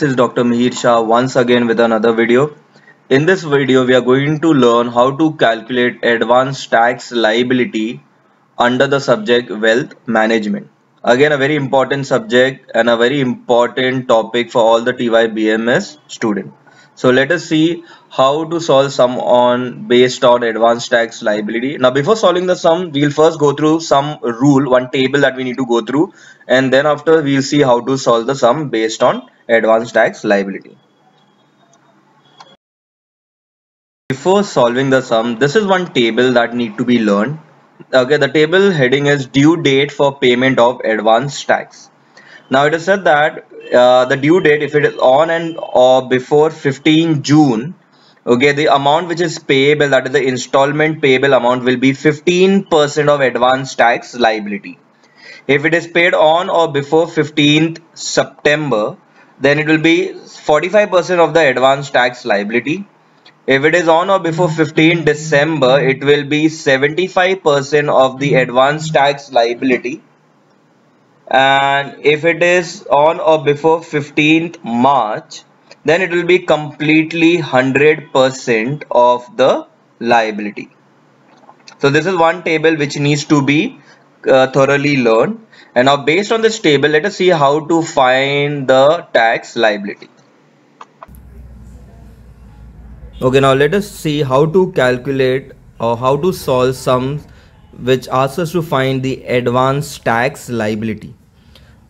This is Dr. Mihir Shah once again with another video. In this video we are going to learn how to calculate advanced tax liability under the subject wealth management. Again, a very important subject and a very important topic for all the TYBMS students. So let us see how to solve sum on based on advanced tax liability. Now before solving the sum, we will first go through some rule, one table that we need to go through, and then after we will see how to solve the sum based on advanced tax liability. Before solving the sum, this is one table that need to be learned. Okay, the table heading is due date for payment of advanced tax. Now it is said that the due date, if it is on and or before 15 June, okay, the amount which is payable, that is the installment payable amount, will be 15% of advanced tax liability. If it is paid on or before 15th September, then it will be 45% of the advanced tax liability. If it is on or before 15th December, it will be 75% of the advanced tax liability. And if it is on or before 15th March, then it will be completely 100% of the liability. So this is one table which needs to be thoroughly learned. And now based on this table, let us see how to find the tax liability. Okay, now let us see how to calculate or how to solve sums which asks us to find the advanced tax liability.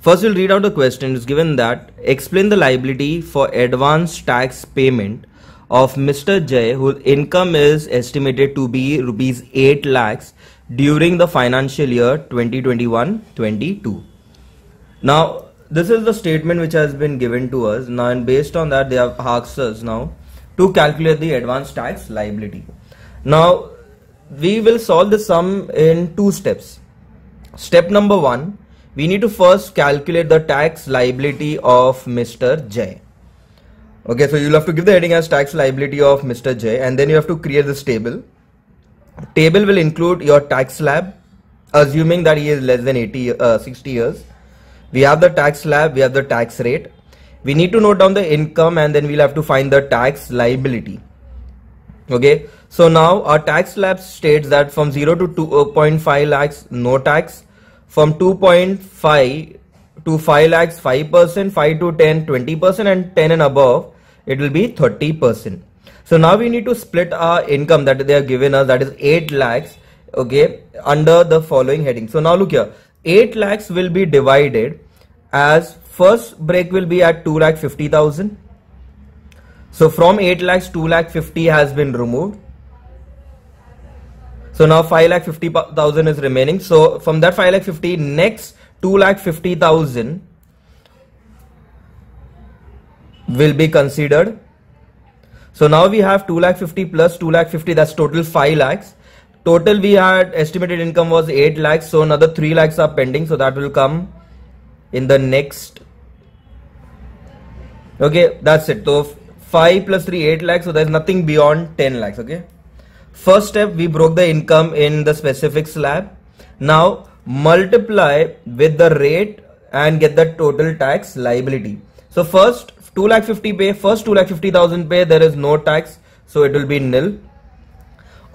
First, we'll read out the question. It's given that explain the liability for advanced tax payment of Mr. Jay, whose income is estimated to be rupees 8 lakhs during the financial year 2021-22. Now, this is the statement which has been given to us. Now, and based on that, they have asked us now to calculate the advanced tax liability. Now, we will solve the sum in two steps. Step number one, we need to first calculate the tax liability of Mr. Jay. Okay, so you'll have to give the heading as tax liability of Mr. Jay, and then you have to create this table. Table will include your tax slab, assuming that he is less than 60 years. We have the tax slab, we have the tax rate. We need to note down the income, and then we'll have to find the tax liability. Okay, so now our tax slab states that from 0 to 2.5 lakhs no tax, from 2.5 to 5 lakhs 5%, 5 to 10 20%, and 10 and above it will be 30%. So now we need to split our income that they have given us, that is 8 lakhs, okay, under the following heading. So now look here, 8 lakhs will be divided as first break will be at 2,50,000. So from 8 lakhs 2,50,000 has been removed. So now 5,50,000 is remaining. So from that 5,50,000 next 2,50,000 will be considered. So now we have 2,50,000 plus 2,50,000, that's total 5 lakhs. Total we had estimated income was 8 lakhs. So another 3 lakhs are pending. So that will come in the next. Okay, that's it. So 5 plus 3, 8 lakhs. So there's nothing beyond 10 lakhs. Okay. First step, we broke the income in the specific slab. Now multiply with the rate and get the total tax liability. So first 2,50,000 pay, there is no tax. So it will be nil.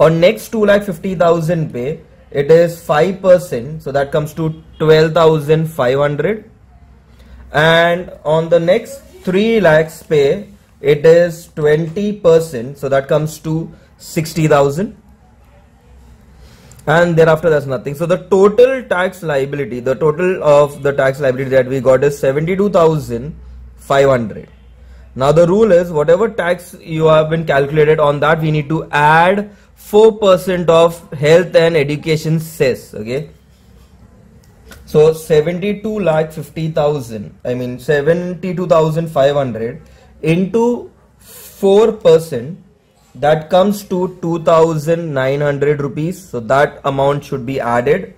On next 2,50,000 pay, it is 5%. So that comes to 12,500. And on the next 3 lakhs pay, it is 20%, so that comes to 60,000, and thereafter there's nothing. So the total tax liability, the total of the tax liability that we got is 72,500. Now the rule is whatever tax you have been calculated on that, we need to add 4% of health and education cess. Okay, so 72,500 into 4%, that comes to 2,900 rupees. So that amount should be added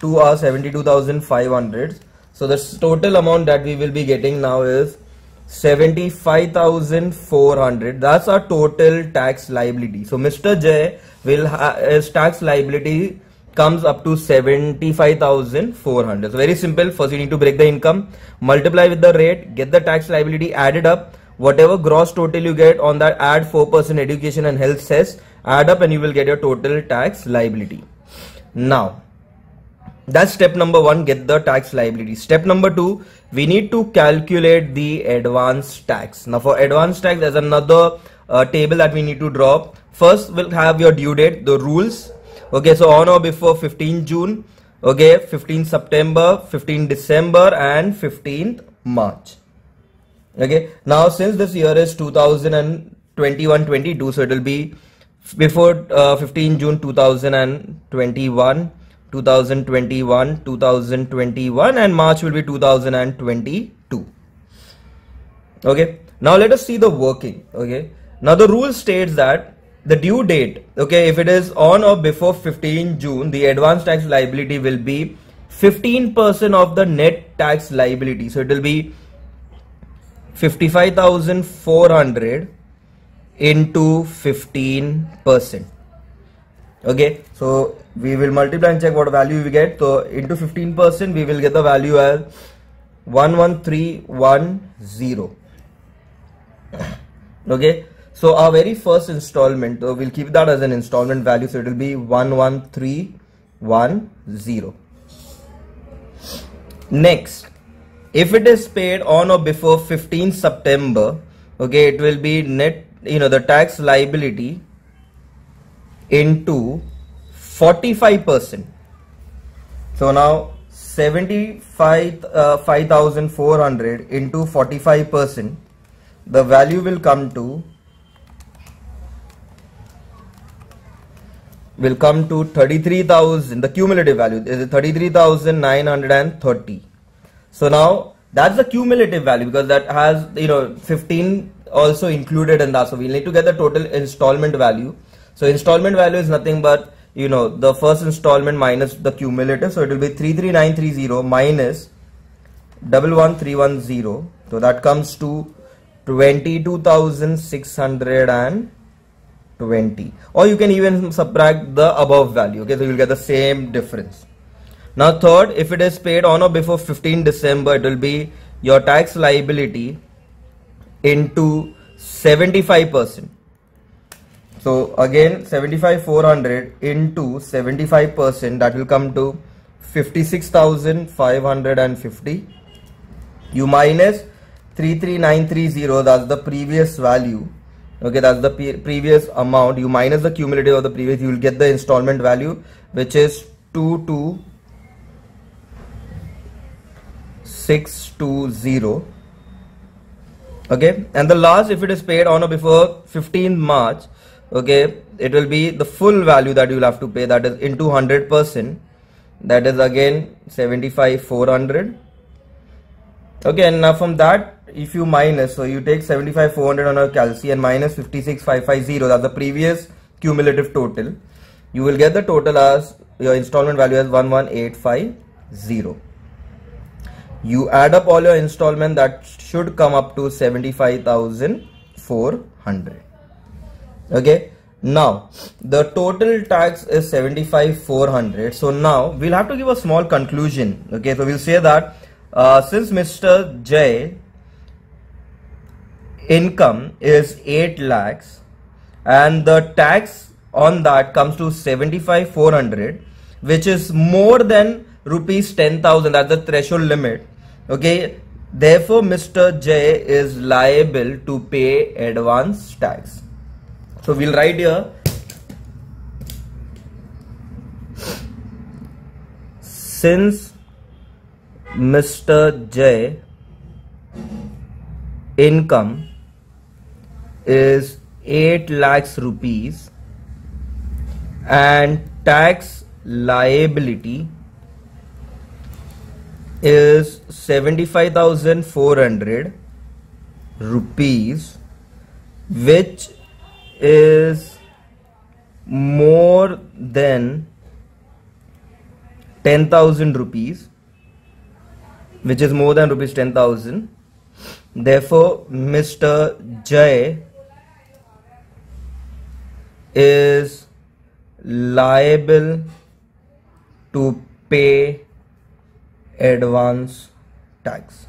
to our 72,500. So the total amount that we will be getting now is 75,400. That's our total tax liability. So Mr. Jay will his tax liability comes up to 75,400. So very simple. First you need to break the income, multiply with the rate, get the tax liability added up. Whatever gross total you get on that, add 4% education and health cess, add up and you will get your total tax liability. Now that's step number one, get the tax liability. Step number two, we need to calculate the advance tax. Now for advance tax, there's another table that we need to draw. First we'll have your due date, the rules. Okay, so on or before 15 June, okay, 15 September, 15 December and 15th March. Okay, now since this year is 2021-22, so it will be before 15 June 2021, 2021, 2021 and March will be 2022. Okay, now let us see the working. Okay, now the rule states that the due date, okay, if it is on or before 15 June, the advance tax liability will be 15% of the net tax liability. So it will be 55,400 into 15%. Okay, so we will multiply and check what value we get. So into 15%, we will get the value as 11310. Okay, so our very first installment, we'll keep that as an installment value. So it will be 11310. Next, if it is paid on or before 15 September, okay, it will be net, you know, the tax liability into 45%. So now 75,400 into 45%, the value will come to 33,000. The cumulative value is 33,930. So now that's the cumulative value, because that has, you know, 15 also included in that. So we need to get the total installment value. So installment value is nothing but, you know, the first installment minus the cumulative. So it will be 33930 minus 11310. So that comes to 22,620, or you can even subtract the above value. Okay, so you'll get the same difference. Now third, if it is paid on or before 15 December, it will be your tax liability into 75%. So again 75,400 into 75%, that will come to 56,550. You minus 33930, that's the previous value. Okay, that's the previous amount. You minus the cumulative of the previous, you will get the installment value, which is 22,620. Okay, and the last, if it is paid on or before 15 March, okay, it will be the full value that you will have to pay, that is into 100%, that is again 75,400. Okay, and now from that, if you minus, so you take 75,400 on our calci and minus 56,550, that's the previous cumulative total. You will get the total as, your installment value as 11850. You add up all your installment, that should come up to 75,400. Okay, now the total tax is 75,400. So now we'll have to give a small conclusion. Okay, so we'll say that since Mr. Jay income is 8 lakhs and the tax on that comes to 75,400, which is more than rupees 10,000, that's the threshold limit. Okay, therefore Mr. Jay is liable to pay advance tax. So we'll write here 'Since Mr. Jay income is 8 lakhs rupees and tax liability is 75,400 rupees, which is more than 10,000 rupees, which is more than rupees 10,000. Therefore, Mr. Jay is liable to pay advance tax.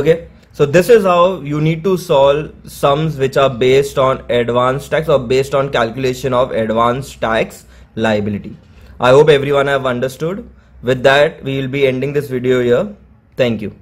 Okay, so this is how you need to solve sums which are based on advance tax or based on calculation of advance tax liability. I hope everyone have understood. With that, we will be ending this video here. Thank you.